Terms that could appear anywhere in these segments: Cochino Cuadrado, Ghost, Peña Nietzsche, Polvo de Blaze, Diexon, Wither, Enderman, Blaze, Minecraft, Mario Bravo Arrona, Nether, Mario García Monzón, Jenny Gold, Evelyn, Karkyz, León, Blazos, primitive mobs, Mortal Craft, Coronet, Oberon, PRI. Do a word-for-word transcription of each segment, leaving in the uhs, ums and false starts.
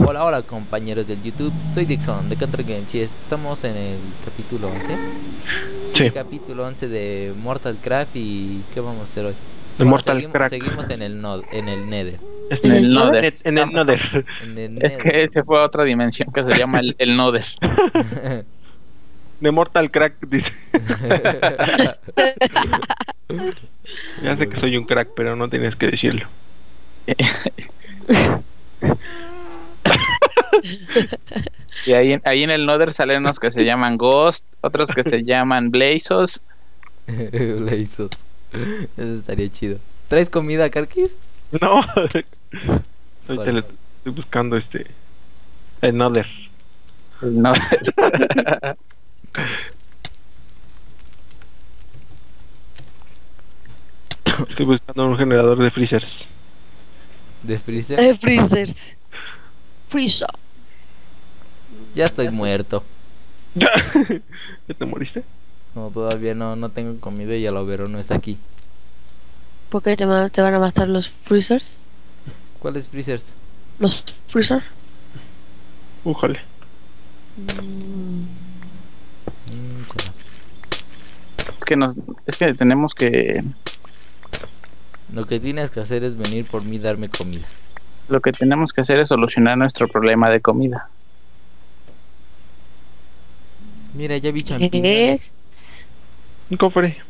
Hola, hola compañeros del YouTube, soy Diexon de Cochino Cuadrado y estamos en el capítulo once. Sí. El capítulo once de Mortal Craft. ¿Y qué vamos a hacer hoy? Bueno, Mortal seguimos, Crack. Seguimos en el, nod, en el Nether. En el Nether. En el Nether. Es que ese fue a otra dimensión que se llama el, el Nether. De Mortal Crack, dice. Ya sé que soy un crack, pero no tienes que decirlo. Y ahí en, ahí en el Nether salen unos que se llaman Ghost, otros que se llaman Blazos. Blazos. Eso estaría chido. ¿Traes comida, Karkyz? No. Estoy, tele... Estoy buscando este... el Nether. El Nether. Estoy buscando un generador de freezers. ¿De freezers? De freezers. Freezer. Ya estoy muerto. ¿Ya te moriste? No, todavía no, no tengo comida y el overo no está aquí. ¿Por qué te, te van a matar los freezers? ¿Cuáles freezers? Los freezers. Ojalá. Mm. Es que nos, es que tenemos que... Lo que tienes que hacer es venir por mí y darme comida. Lo que tenemos que hacer es solucionar nuestro problema de comida. Mira, ya vi champiñones. Un cofre.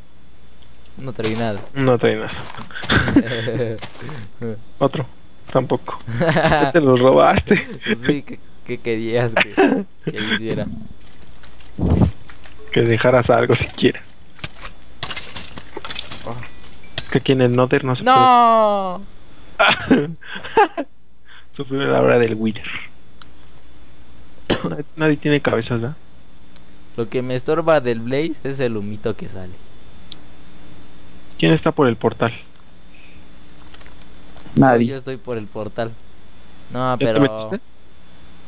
No trae nada. No trae nada. Otro, tampoco. Ya te los robaste. Sí, que, que querías que, que hiciera. Que dejaras algo siquiera. Oh. Es que aquí en el Nether no se puede. ¡No! Sufrió la hora del Wither. Nadie, nadie tiene cabeza, ¿verdad? Lo que me estorba del Blaze es el humito que sale. ¿Quién está por el portal? Nadie. Yo estoy por el portal. No, pero... ¿Te metiste?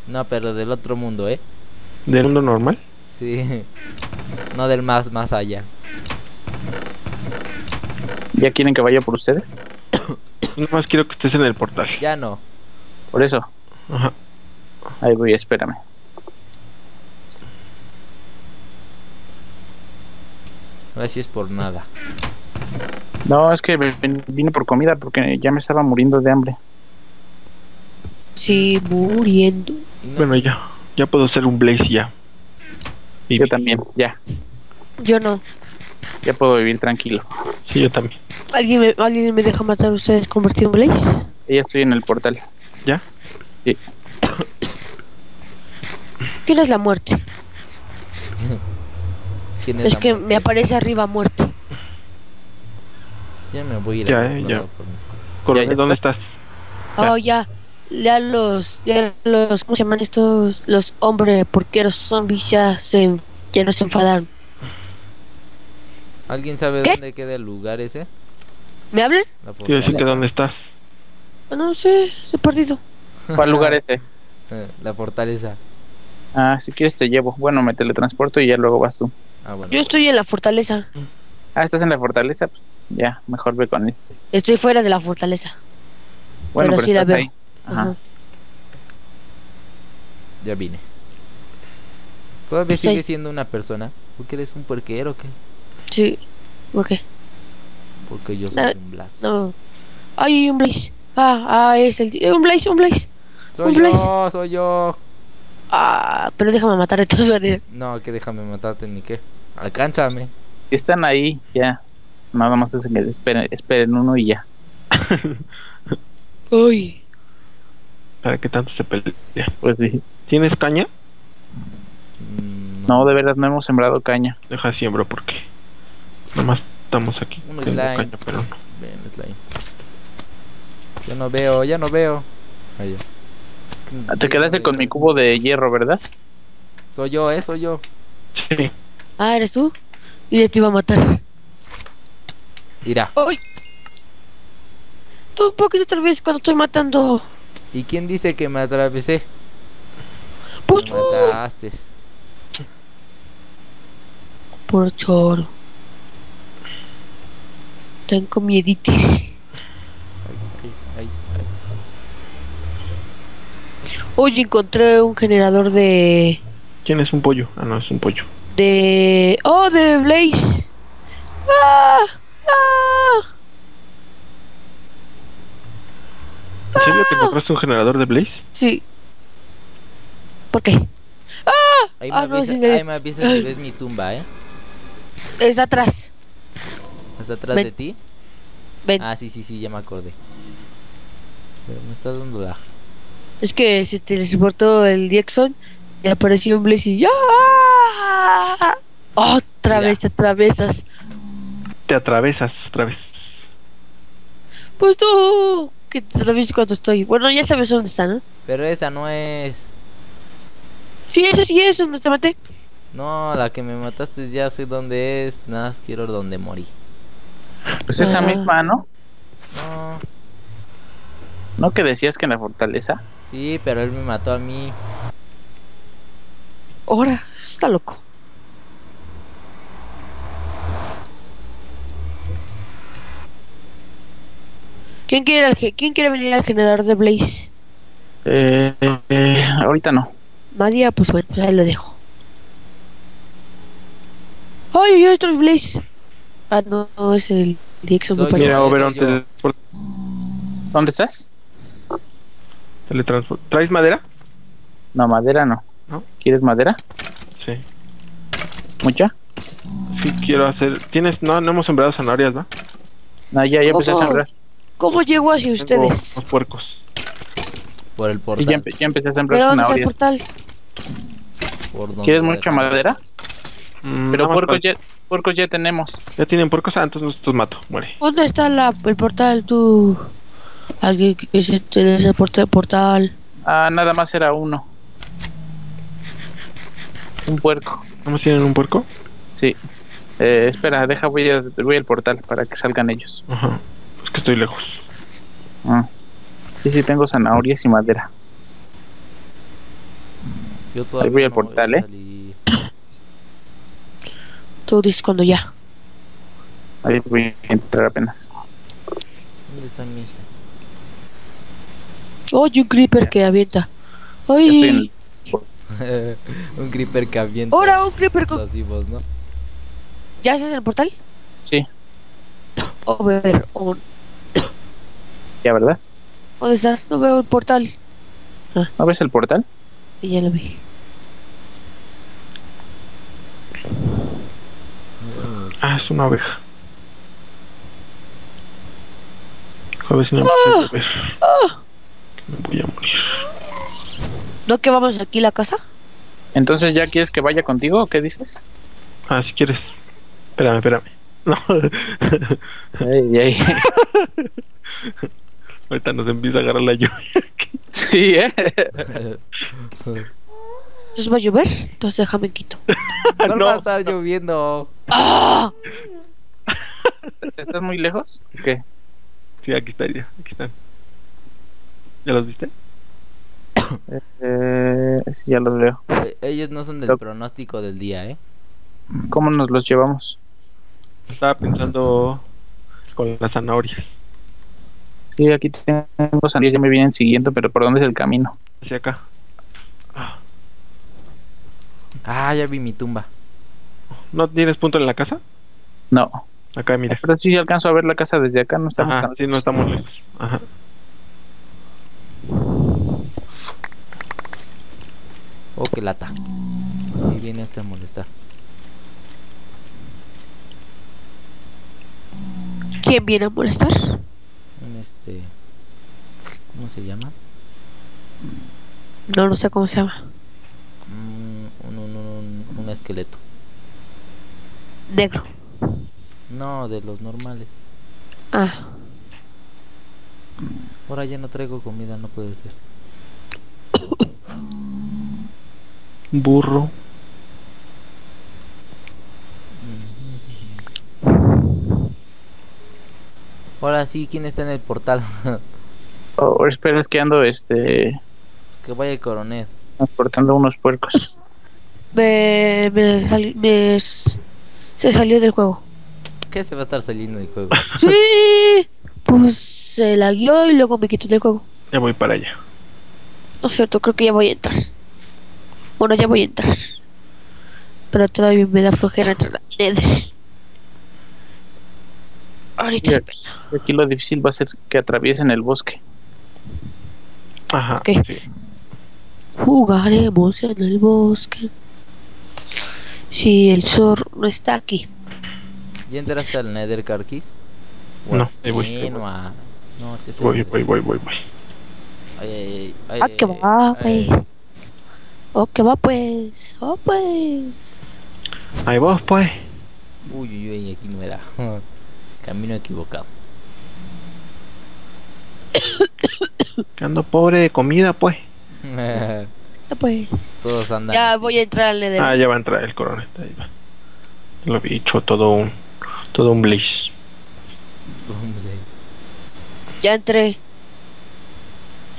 No, pero del otro mundo, ¿eh? ¿Del mundo normal? Sí. No del más, más allá. ¿Ya quieren que vaya por ustedes? Nomás quiero que estés en el portal. Ya no. Por eso. Ajá. Ahí voy, espérame. Gracias por nada. No, es que vine por comida porque ya me estaba muriendo de hambre. Sí, muriendo. No bueno, sé. ya. Ya puedo hacer un Blaze ya. Vivir. Yo también, ya. Yo no. Ya puedo vivir tranquilo. Sí, yo también. ¿Alguien me, ¿alguien me deja matar a ustedes convertido en Blaze? Ya estoy en el portal. ¿Ya? Sí. ¿Quién es la muerte? ¿Quién es es la que muerte? Me aparece arriba muerte. Ya me voy a ir. Ya, a eh, ya. Coronet, ¿dónde estás? Oh, ya. Ya los, ya los, ¿cómo se llaman estos? Los hombres, porque los zombies ya se, ya no se enfadaron. ¿Alguien sabe ¿Qué? dónde queda el lugar ese? ¿Me hablan? Quiero decir que dónde estás. No sé, he perdido. ¿Cuál lugar ese? La fortaleza. Ah, si quieres te llevo. Bueno, me teletransporto y ya luego vas tú. Ah, bueno. Yo estoy en la fortaleza. Ah, ¿estás en la fortaleza? Pues ya, mejor ve con él. Estoy fuera de la fortaleza. Bueno, pero, pero sí la veo. Ahí. Ajá. Ajá. Ya vine. ¿Todavía pues sigue ahí. Siendo una persona? ¿Por qué eres un puerquero o qué? Sí, ¿por qué? Porque yo soy no, un Blaze. No, ay, un Blaze. Ah, ah, es el tío. Un Blaze, un Blaze. Soy un Blaze. yo, soy yo. Ah, pero déjame matar de todas maneras. No, que déjame matarte ni qué. Alcánzame. Están ahí, ya. Nada más es que esperen, esperen uno y ya. Uy. ¿Para qué tanto se pelea? Pues sí. ¿Tienes caña? Mm, no. no, de verdad no hemos sembrado caña. Deja siembro porque. Nomás estamos aquí. Un slime. Caña, pero no. Ven, slime. Ya no veo, ya no veo. Ahí ya. Te quedaste con mi cubo de hierro, ¿verdad? Soy yo, ¿eh? Soy yo. Sí. Ah, ¿eres tú? Y ya te iba a matar. Irá. ¡Ay! Tú, ¿por qué te atravesas cuando estoy matando? ¿Y quién dice que me atravesé? Pues me mataste. Por choro. Tengo mieditis. Ay, ay, ay, ay. Oye, encontré un generador de... ¿Quién es un pollo? Ah, no, es un pollo. De... ¡Oh, de Blaze! ¡Ah! ¡Ah! ¿En serio te encontraste un generador de Blaze? Sí. ¿Por qué? ¡Ah! Ahí me ah, avisas, no, sí, ahí me avisas que ves mi tumba, ¿eh? Está atrás. ¿Está atrás Ven. de ti? Ven. Ah, sí, sí, sí, ya me acordé. Pero me estás dando la... Es que se teleportó el Diexon y apareció un Blaze y... ¡Ah! Otra Mira. vez te atravesas. Te atravesas otra vez. Pues tú... Que te atravies cuando estoy... Bueno, ya sabes dónde está, ¿no? Pero esa no es... Sí, esa sí es donde te maté. No, la que me mataste ya sé dónde es. Nada más quiero donde morí. Pues ah. esa misma, ¿no? No. ¿No que decías que en la fortaleza? Sí, pero él me mató a mí. Ahora, está loco. ¿Quién quiere, ¿quién quiere venir al generador de Blaze? Eh, eh, ahorita no. Nadie, pues bueno, ahí lo dejo. ¡Ay, yo estoy Blaze! Ah, no, no, es el Diexon. Mira, Oberon, teletransporta. ¿Dónde estás? Teletransporta. ¿Traes madera? No, madera no. ¿No? ¿Quieres madera? Sí. ¿Mucha? Sí, quiero hacer... ¿Tienes? No, no hemos sembrado zanahorias, ¿no? No, ya, ya empecé oh, oh. a sembrar. ¿Cómo llegó hacia ustedes? Los puercos. Por el portal. Sí, ya, empe ya empecé a sembrar zanahorias. ¿Por dónde está el portal? ¿Quieres mucha madera? Mm, Pero puercos ya, puercos ya tenemos. Ya tienen puercos, ah, entonces los, los mato. Muere. ¿Dónde está la, el portal, tú? Alguien que se interesa el portal, portal. Ah, nada más era uno. Un puerco. ¿No más tienen un puerco? Sí. Eh, espera, deja, voy, a, voy al portal para que salgan ellos. Ajá. Que estoy lejos. Ah. Sí, sí, tengo zanahorias y madera. Yo todavía Ahí voy no al portal, voy ¿eh? Tú dices cuando ya. Ahí voy a entrar apenas. ¿Dónde están mis? Oye, un creeper que avienta. Ay. El... un creeper que avienta. Ahora un creeper con... Vivos, ¿no? ¿Ya haces el portal? Sí. Over, over. Ya, ¿verdad? ¿Dónde estás? No veo el portal. Ah. ¿No ves el portal? Sí, ya lo vi. Ah, es una oveja. A ver si no me ah, a ver. Ah. Me voy a morir. ¿No que vamos aquí a la casa? Entonces, ¿ya quieres que vaya contigo o qué dices? Ah, si quieres. Espérame, espérame. No. Ay, ay. Ahorita nos empieza a agarrar la lluvia. Sí, ¿eh? ¿Entonces va a llover? Entonces déjame quito. No, no va a estar no. lloviendo. ¡Oh! ¿Estás muy lejos? ¿Qué? Sí, aquí está ya. Aquí están. ¿Ya los viste? Eh, ya los veo. Ellos no son del pronóstico del día, ¿eh? ¿Cómo nos los llevamos? Estaba pensando con las zanahorias. Sí, aquí tengo zanahorias, ya me vienen siguiendo, pero ¿por dónde es el camino? Hacia acá. Ah, ya vi mi tumba. ¿No tienes punto en la casa? No. Acá, mira. Pero sí alcanzo a ver la casa desde acá, no estamos Ajá, tan sí, lejos. Sí, no estamos lejos. Ajá. Oh, qué lata. Ahí viene hasta molestar. ¿Quién viene a molestar? Este... ¿Cómo se llama? No, no sé cómo se llama. Mm, un, un, un, un esqueleto. ¿Negro? No, de los normales. Ah. Ahora ya no traigo comida, no puede ser. Burro. Ahora sí, ¿quién está en el portal? Oh, espera, es que ando este... Es que vaya el Coronet. Transportando unos puercos. Me... me, sal, me... Se salió del juego. ¿Qué se va a estar saliendo del juego? ¡Sí! Pues se la guió y luego me quitó del juego. Ya voy para allá. No es cierto, creo que ya voy a entrar. Bueno, ya voy a entrar. Pero todavía me da flojera entrar a Nether. Ahorita espera. Aquí lo difícil va a ser que atraviesen el bosque. Ajá. Okay. Sí. Jugaremos en el bosque. Si el zorro no está aquí. ¿Ya entraste al Nether, Karkyz? No, ahí voy. Ahí voy. A... No, sí, sí, voy, voy, voy, voy, voy. Ay, ay, ay. Ah, que va, ay, pues. Oh, que va, pues. Oh, pues. Ahí vos, pues. Uy, uy, uy, aquí no me da. Camino equivocado. Que ando pobre de comida, pues. Pues. Todos andan. Ya así. Voy a entrar al Nether. Ah, ya va a entrar el Coronet. Ahí va. Lo he dicho, todo un. Todo un Blaze. Ya entré.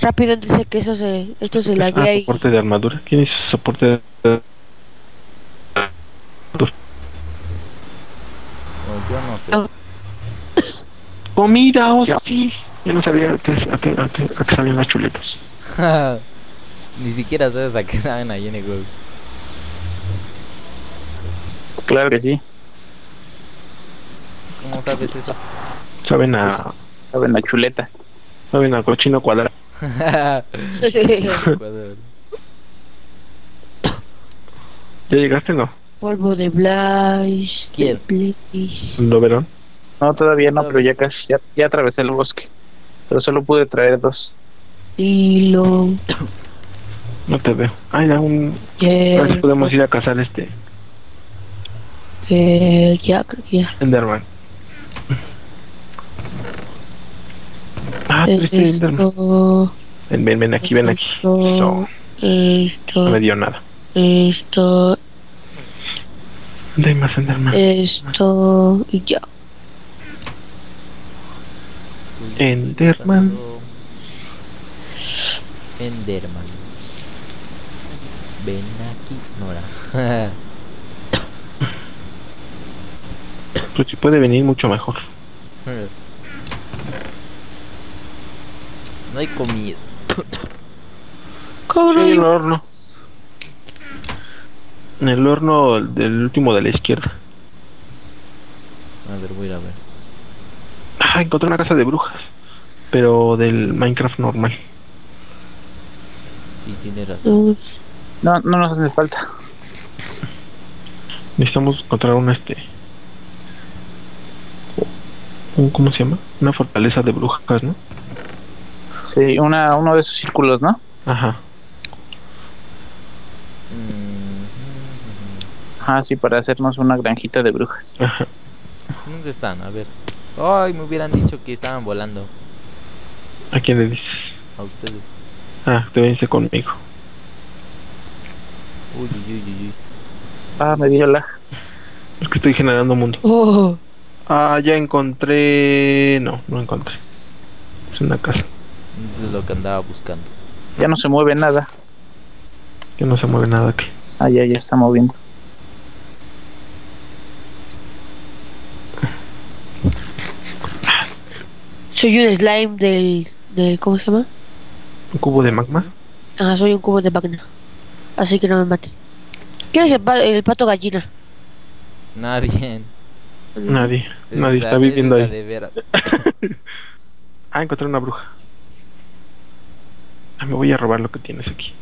Rápido, antes de que eso se. Esto se la guía. ¿Soporte de armadura? ¿Quién hizo soporte de armadura? No, yo no sé. Comida, o oh, sí. Yo no sabía que, a que, a que, a que sabían las chuletas. Ni siquiera sabes a qué saben a Jenny Gold. Claro que sí. ¿Cómo sabes eso? Saben a... Saben a chuleta. Saben a Cochino Cuadrado. ¿Ya llegaste, no? Polvo de Blaze. ¿Quién? ¿Lo verán? No, todavía no, pero ya casi. Ya, ya atravesé el bosque. Pero solo pude traer dos. Y lo... No te veo. Ay, aún... Yeah. A ver si podemos ir a cazar este... Eh, ya, creo que ya. Enderman. Ah, triste Enderman. Ven, ven, ven aquí, ven aquí. Esto, esto, no me dio nada. Esto. ¿Dónde hay más Enderman? Esto y ya. Enderman. Enderman. Ven aquí, Nora. Pues si puede venir mucho mejor. No hay comida. Cabrón. Sí, el horno. En el horno del último de la izquierda. A ver, voy a ver. Ah, encontré una casa de brujas. Pero del Minecraft normal. Sí, tiene razón. No, no nos hace falta. Necesitamos encontrar una este... ¿Cómo se llama? Una fortaleza de brujas, ¿no? Sí, una, uno de esos círculos, ¿no? Ajá. Ah, sí, para hacernos una granjita de brujas. Ajá. ¿Dónde están? A ver. Ay, me hubieran dicho que estaban volando. ¿A quién le dices? A ustedes. Ah, te viniste conmigo. Uy, uy, uy, uy. Ah, me dio la... Es que estoy generando mundo. Oh. Ah, ya encontré... No, no encontré. Es una casa. Es lo que andaba buscando. Ya no se mueve nada. Ya no se mueve nada aquí. Ah, ya, ya está moviendo. Soy un slime del... del ¿cómo se llama? ¿Un cubo de magma? Ah, soy un cubo de magma. Así que no me maten. ¿Quién es el, pa el pato gallina? Nadie. Nadie, es nadie está viviendo ahí. De ah, encontré una bruja. Ah, me voy a robar lo que tienes aquí.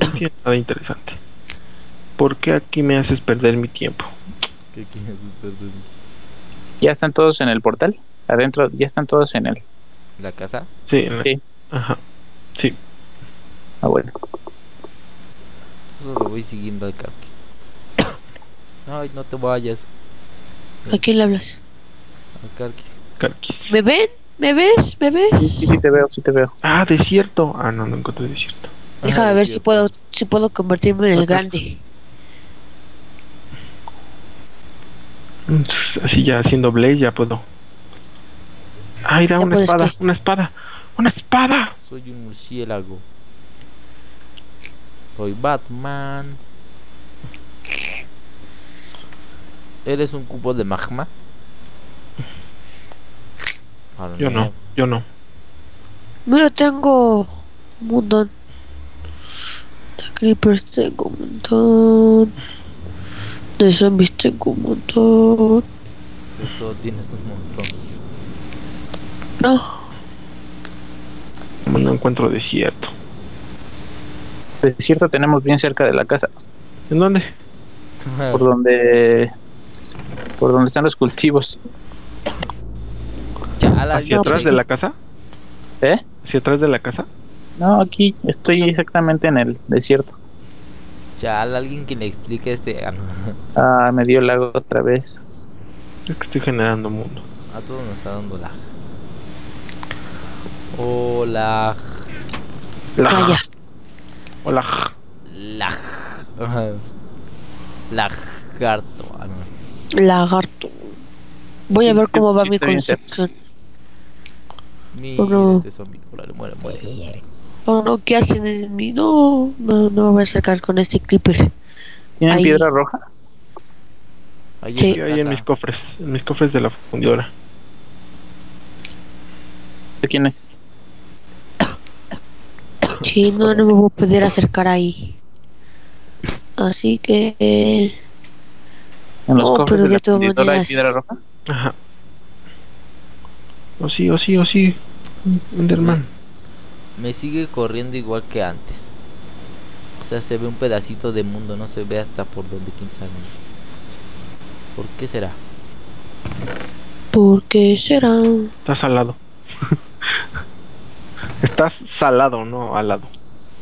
No tiene nada interesante. ¿Por qué aquí me haces perder mi tiempo? ¿Qué quieres perder? ¿Ya están todos en el portal? Adentro, ya están todos en el... ¿La casa? Sí, en la... sí. Ajá, sí. Ah, bueno. Solo voy siguiendo al Karkyz. Ay, no te vayas. ¿A quién le hablas? A Karkyz. Karkyz. ¿Me ven? ¿Me ves? ¿Me ves? Sí, sí, sí te veo, sí te veo. Ah, desierto. Ah, no, no encontré desierto. Déjame ah, ver desierto. si puedo si puedo convertirme en el grande. Así ya haciendo Blaze ya puedo. Ay, da una espada, qué? una espada, una espada. Soy un murciélago. Soy Batman. ¿Eres un cubo de magma? Yo no, yo no. Mira, tengo un montón de creepers, tengo un montón de zombies, tengo un montón. Eso tienes un montón. No. No encuentro desierto. Desierto tenemos bien cerca de la casa. ¿En dónde? Por donde, por donde están los cultivos. Chala, ¿hacia atrás pegué de la casa? ¿Eh? ¿Hacia atrás de la casa? No, aquí estoy exactamente en el desierto. Ya, alguien que le explique este. Ah, me dio lag otra vez. Es que estoy generando mundo. A todos nos está dando lag. Hola. Hola. Hola. Lag. Lagarto. Lagarto. Voy a ver cómo va mi construcción. Mi, oh, no. Este zombie, muere, muere, muere. Oh, no, ¿qué hacen en mí? No, no, no me voy a sacar con este creeper. ¿Tienen ahí piedra roja? Ahí sí, hay en mis cofres, en mis cofres de la fundidora. ¿De quién es? Sí, no, no me voy a poder acercar ahí. Así que... ¿En los cofres de la fundidora hay piedra roja? Ajá. O sí, o sí, o sí, Enderman. Me sigue corriendo igual que antes. O sea, se ve un pedacito de mundo, no se ve hasta por donde, quién sabe. ¿Por qué será? ¿Por qué será? Estás salado. Estás salado, no al lado.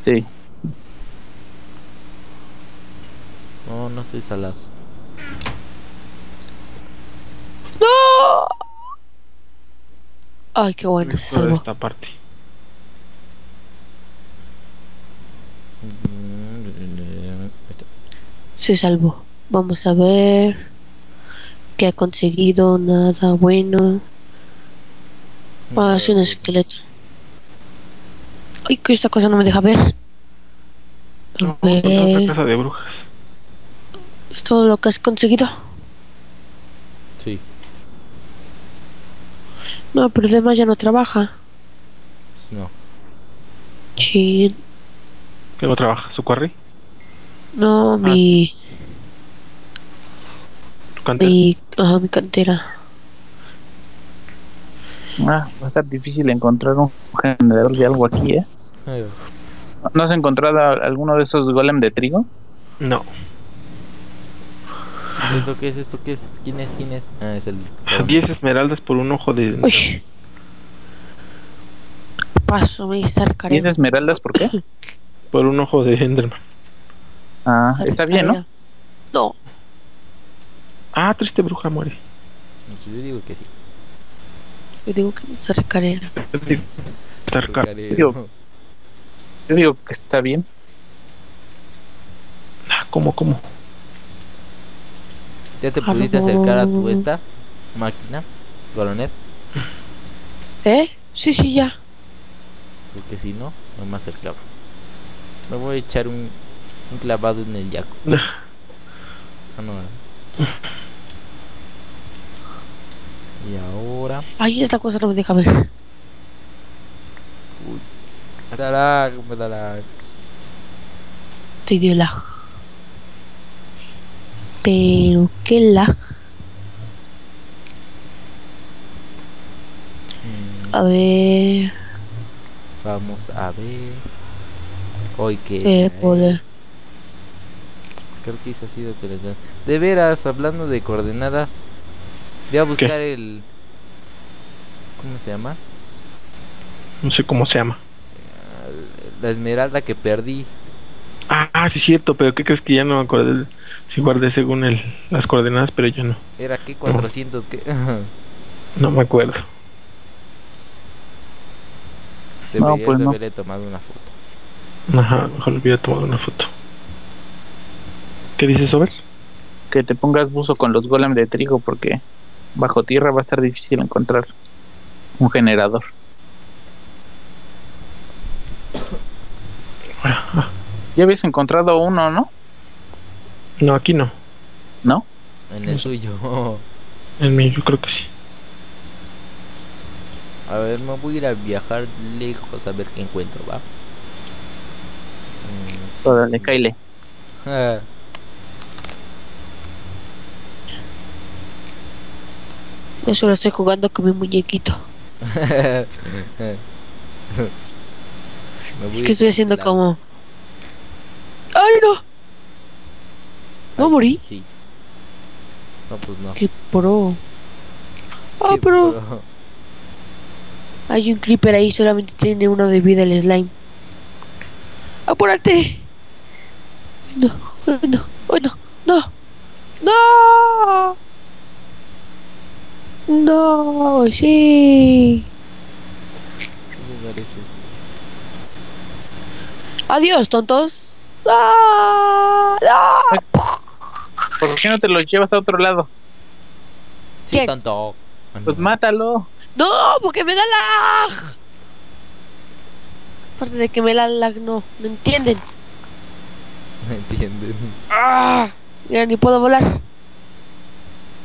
Sí. No, no estoy salado. ¡No! Ay, qué bueno, se salvó esta parte. Se salvó. Vamos a ver qué ha conseguido. Nada bueno. Ah, es un esqueleto. Ay, que esta cosa no me deja ver. No, encontré otra casa de brujas. ¿Es todo lo que has conseguido? Sí. No, pero además ya no trabaja. No. Sí. ¿Qué no trabaja? ¿Su quarry? No, ah. mi... ¿Tu cantera? Mi... Ajá, mi cantera. Ah, va a estar difícil encontrar un generador de algo aquí, ¿eh? Ay, ¿no has encontrado alguno de esos golem de trigo? No. ¿Esto qué es? ¿Esto qué es? ¿Quién es? ¿Quién es? Ah, es el... diez esmeraldas por un ojo de... Uy. Paso, voy a estar cariño. ¿diez esmeraldas por qué? Por un ojo de Enderman. Ah, está bien, ¿no? No. Ah, triste bruja muere. Yo digo que sí. Yo digo que no se recarga. Yo, Yo digo que está bien. Ah, ¿cómo, cómo? ¿Ya te pudiste acercar a tu esta máquina, Coronet? ¿Eh? Sí, sí, ya. Porque si no, no me acercaba. Me voy a echar un, un clavado en el yaco. Ah, no. Y ahora... Ahí esta cosa no me deja ver. Uy. Me da lag, me da lag. Te dio lag. Pero qué lag. A ver. Vamos a ver. Hoy que. Creo que eso ha sido interesante. De veras, hablando de coordenadas. Voy a buscar ¿qué? El. ¿Cómo se llama? No sé cómo se llama. La esmeralda que perdí. Ah, sí, cierto, pero ¿qué crees que ya no me acordé? Si sí guardé según el, las coordenadas, pero yo no. ¿Era qué? cuatrocientos, no. ¿Qué? No me acuerdo. Debería, no, pues no. Debería tomar una foto. Ajá, mejor hubiera tomado una foto. ¿Qué dices, Sober? Que te pongas buzo con los golems de trigo, porque bajo tierra va a estar difícil encontrar un generador. Ya habías encontrado uno, ¿no? No, aquí no. ¿No? En el suyo. En mí, yo creo que sí. A ver, me voy a ir a viajar lejos a ver qué encuentro, ¿va? Por donde caile. Ah. Yo solo estoy jugando con mi muñequito. Es que estoy haciendo la... como... ¡Ay, no! ¿No morí? Sí. No, pues no. ¡Qué pro! ¡Ah, pero! Pro. Hay un creeper ahí, solamente tiene uno de vida el slime. ¡Apúrate! ¡No! ¡No! ¡No! ¡No! ¡No! ¡No! ¡Sí! ¿Qué lugar es este? ¡Adiós, tontos! ¡No! ¡No! ¿Por qué no te lo llevas a otro lado? Sí, ¿quién? Tonto. Pues mátalo. No, porque me da lag. Aparte de que me da lag, no, no entienden. No entienden. Ah, mira, ni puedo volar.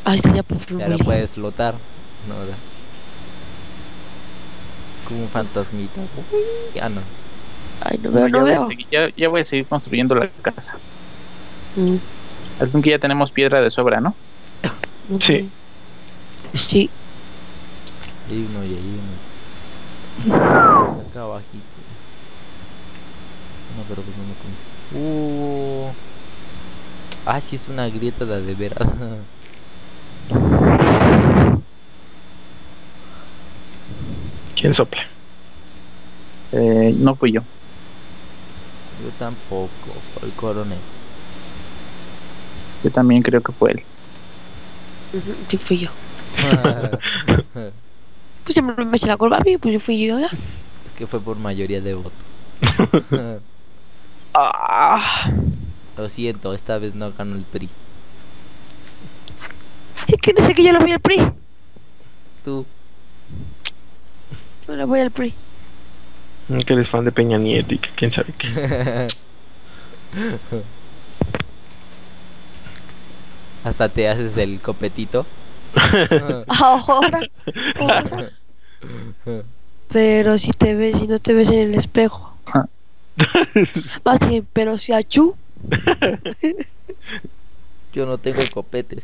Ahí está, ya puedo flotar. Ya no puedes flotar. No, da. Como un fantasmita. Ya no. Ay, no veo, no, no ya veo. Voy seguir, ya, ya voy a seguir construyendo la casa. Mm. Aunque ya tenemos piedra de sobra, ¿no? Okay. Sí. Sí. Hay uno y hay uno. Acá abajito. No, pero pues no me conté. Uh. Ah, sí, es una grieta de, de veras. ¿Quién sopla? Eh, no fui yo. Yo tampoco, fue el coronel. Yo también creo que fue él. Sí, fui yo. Pues siempre me eché la culpa a mí, pues yo fui yo, ¿verdad? Es que fue por mayoría de votos. Ah. Lo siento, esta vez no ganó el P R I. Es que no sé que yo lo voy al P R I. Tú. Yo lo voy al P R I. Que eres fan de Peña Nietzsche, quién sabe qué. Hasta te haces el copetito. Ahora, ahora. Pero si te ves, si no te ves en el espejo. Más bien, pero si achú. Yo no tengo copetes.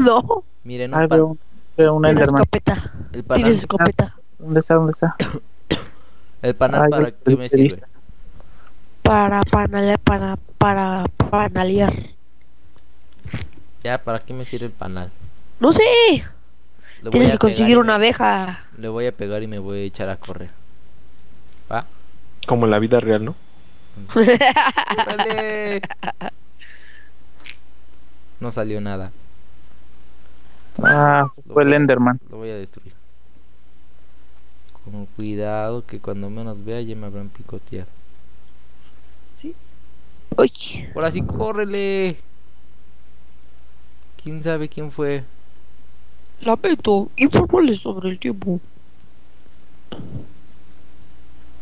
No. Miren, un veo, veo una Enderman. Escopeta. El panal. Tienes escopeta. ¿Dónde está? ¿Dónde está? El panal. Ay, para qué me sirve. Para panalear, para para panalear. Ya, ¿para qué me sirve el panal? No sé. Le Tienes que conseguir una me... abeja. Le voy a pegar y me voy a echar a correr. ¿Va? Como en la vida real, ¿no? ¡Dale! No salió nada. Ah, fue el Enderman. Lo voy a destruir. Con cuidado, que cuando menos vea ya me habrán picoteado. ¿Sí? ¡Uy! ¡Ahora sí, córrele! ¿Quién sabe quién fue? Lamento, infórmale sobre el tiempo.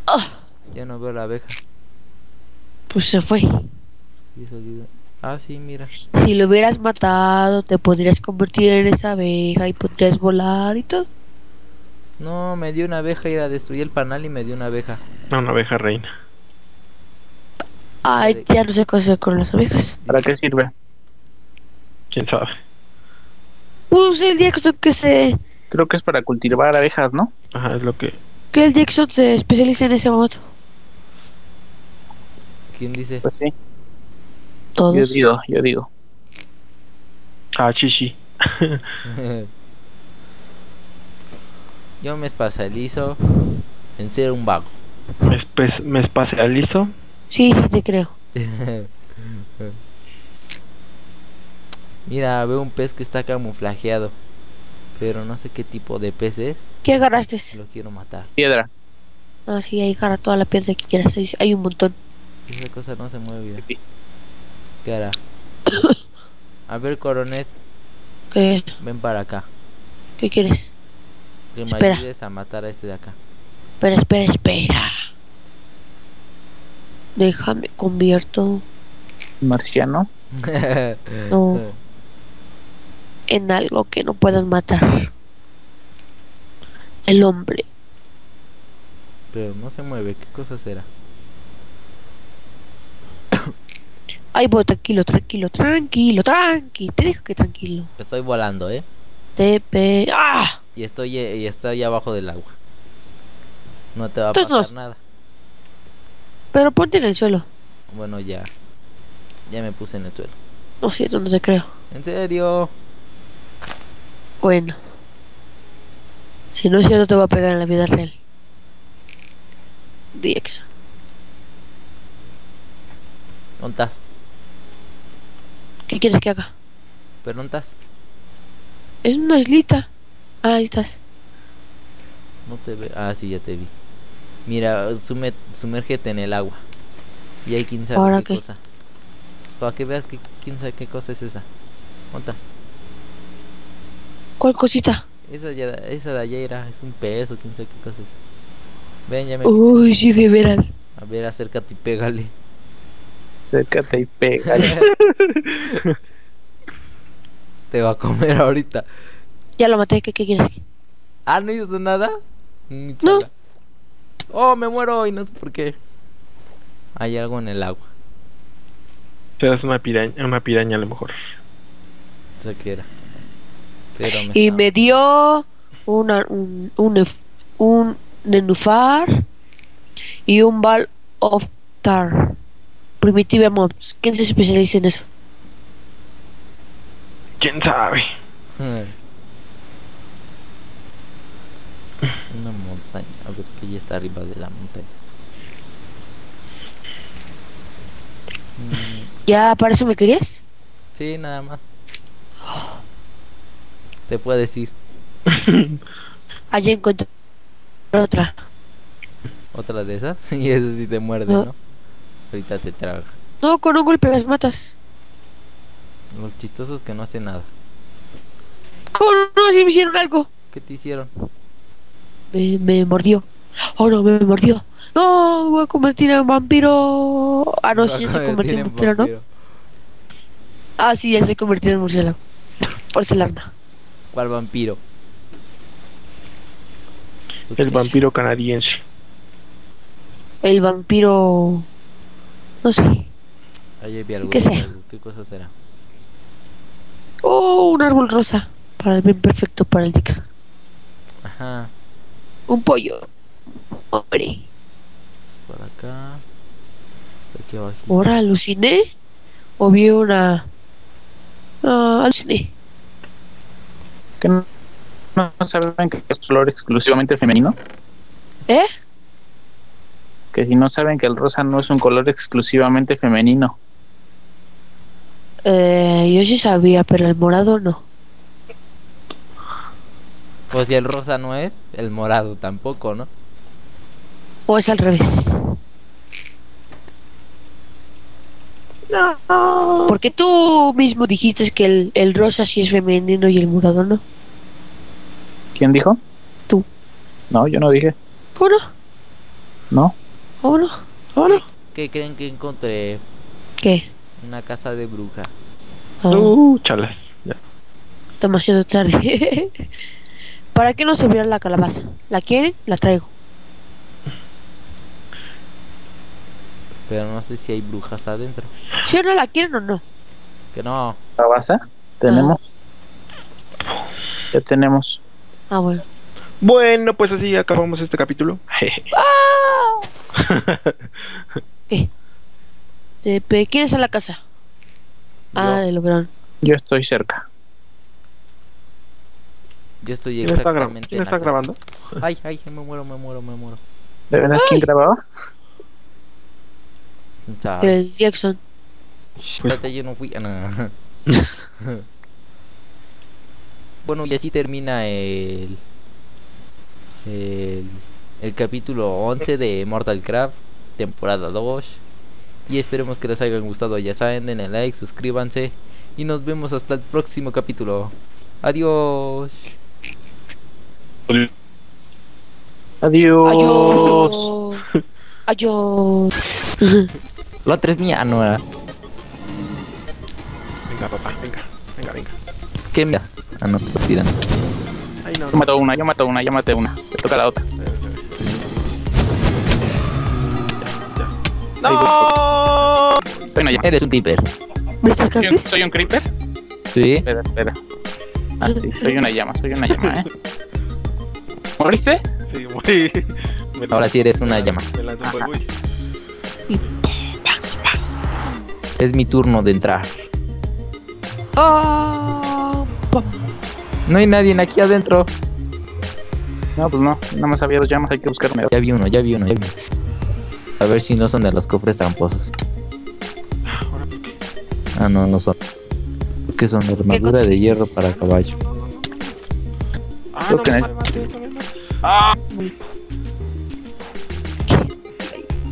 Ah. Ya no veo la abeja. Pues se fue. Ah, sí, mira. Si lo hubieras matado, te podrías convertir en esa abeja y podrías volar y todo. No, me dio una abeja y la destruí el panal y me dio una abeja. No, una abeja reina. Ay, ya no sé qué hacer con las abejas. ¿Para qué sirve? ¿Quién sabe? Pues el Diexon que se... Creo que es para cultivar abejas, ¿no? Ajá, es lo que... Que el Diexon se especializa en ese modo. ¿Quién dice? Pues sí. Todos. Yo digo, yo digo. Ah, chichi. Yo me especializo en ser un vago. ¿Me, espe me especializo? Sí, sí te creo. Mira, veo un pez que está camuflajeado. Pero no sé qué tipo de pez es. ¿Qué agarraste? Lo quiero matar. Piedra. Ah, sí, ahí agarra toda la piedra que quieras. Hay un montón. Esa cosa no se mueve bien. ¿Qué hará? A ver, Coronet. ¿Qué? Ven para acá. ¿Qué quieres? Que me ayudes a matar a este de acá. Espera, espera, espera. Déjame, convierto. Marciano. No. En algo que no puedan matar. el hombre. Pero no se mueve, ¿qué cosa será? Ay, voy, tranquilo, tranquilo, tranquilo, tranqui. Te dejo que tranquilo. Estoy volando, ¿eh? Te pe... ¡Ah! Y estoy, y estoy abajo del agua. No te va a Entonces pasar no. nada. Pero ponte en el suelo. Bueno, ya. Ya me puse en el suelo. No, cierto, no te creo. ¿En serio? Bueno. Si no es cierto, te va a pegar en la vida real. Diexon. ¿Ontas? ¿Qué quieres que haga? ¿Pero ontas? Es una islita. Ah, ahí estás. No te veo. Ah, sí, ya te vi. Mira, sume, sumérgete en el agua. Y hay quién sabe Ahora qué, qué cosa. Para que veas que quién sabe qué cosa es esa. ¿Ontas? ¿Cuál cosita? Esa, ya, esa de allá era, es un pez o quién sabe qué cosa es. Ven, ya me... Uy, sí, de veras. A ver, acércate y pégale. Acércate y pégale. Te va a comer ahorita. Ya lo maté, ¿qué, qué quieres? Ah, ¿no hizo nada? No. Oh, me muero y no sé por qué. Hay algo en el agua. Serás una piraña, una piraña a lo mejor. Eso que era. Pero me y me dio una, un, un, un nenufar y un ball of tar. Primitive mobs. ¿Quién se especializa en eso? ¿Quién sabe? Una montaña. A ver, que ya está arriba de la montaña. ¿Ya para eso me querías? Sí, nada más. Te puedo decir. Allí encontré otra. ¿Otra de esas? Y eso sí te muerde, ¿no? ¿no? Ahorita te traga. No, con un golpe las matas. Los chistosos que no hacen nada. ¿Cómo no? Si me hicieron algo. ¿Qué te hicieron? Me, me mordió. Oh, no, me mordió. No, me voy a convertir en vampiro. Ah, no, sí, ya se convirtió en vampiro, ¿no? Ah, sí, ya se convirtió en murciélago. Porcelana. ¿Cuál vampiro? El vampiro canadiense. El vampiro... No sé. Ahí vi algo, ¿Qué sé? Algo. ¿Qué cosa será? Oh, un árbol rosa. Para el bien perfecto para el Diexon. Ajá. Un pollo. Hombre. Para acá. Aquí abajo. ¿Ahora aluciné? ¿O vi una...? Ah, aluciné. ¿Que no, no saben que es color exclusivamente femenino? ¿Eh? Que si no saben que el rosa no es un color exclusivamente femenino. Eh, yo sí sabía, pero el morado no. Pues si el rosa no es, el morado tampoco, ¿no? O es al revés. No. Porque tú mismo dijiste que el, el rosa sí es femenino y el morado no. ¿Quién dijo? Tú. No, yo no dije. ¿Tú no? No. Hola, hola. ¿Qué creen que encontré? ¿Qué? Una casa de bruja. Oh. Uh, chalas. Ya. Demasiado tarde. ¿Para qué no se vio la calabaza? ¿La quieren? La traigo. Pero no sé si hay brujas adentro. ¿Si ¿Sí o no la quieren o no? Que no. ¿Calabaza? Tenemos. Ah. Ya tenemos. Ah, bueno. Bueno, pues así acabamos este capítulo. ¡Ah! ¿Qué? ¿Te quieres a la casa? Yo, ah, el obrón. Yo estoy cerca. Yo estoy exactamente. ¿Me está, gra ¿Me está grabando? Ay, ay, me muero, me muero, me muero. ¿De verdad quién grababa? El Diexon. Espérate, yo no fui a nada. Bueno, y así termina el, el... el capítulo once de Mortal Craft, temporada dos. Y esperemos que les hayan gustado. Ya saben, denle like, suscríbanse. Y nos vemos hasta el próximo capítulo. Adiós. Adiós. Adiós. Adiós. La otra es mía, no era. Venga, papá, venga. Venga, venga. ¿Qué mira? Ah, no, pues tiran. Ahí no, no. Yo mato una, yo mato una, yo maté una. Te toca la otra. No. Bueno, ya. Eres un creeper. ¿Soy un, ¿Soy un creeper? Sí. Espera, espera. Ah, sí, soy una llama, soy una llama, eh. ¿Moriste? Sí, morí. Ahora sí eres una llama. Me lanzó un buggy. Es mi turno de entrar. Oh, no hay nadie aquí adentro. No, pues no, nada más había dos llamas, hay que buscarme. Ya vi uno, ya vi uno, ya vi uno. A ver si no son de los cofres tramposos. Ah, no, no son. ¿Qué son? Armadura de hierro para caballo. Ah, creo no, que no, no, no, no. Ah.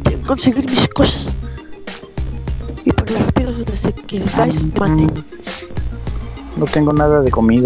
Quiero conseguir mis cosas. Y por las piedras donde se que el Dice mate. No tengo nada de comida.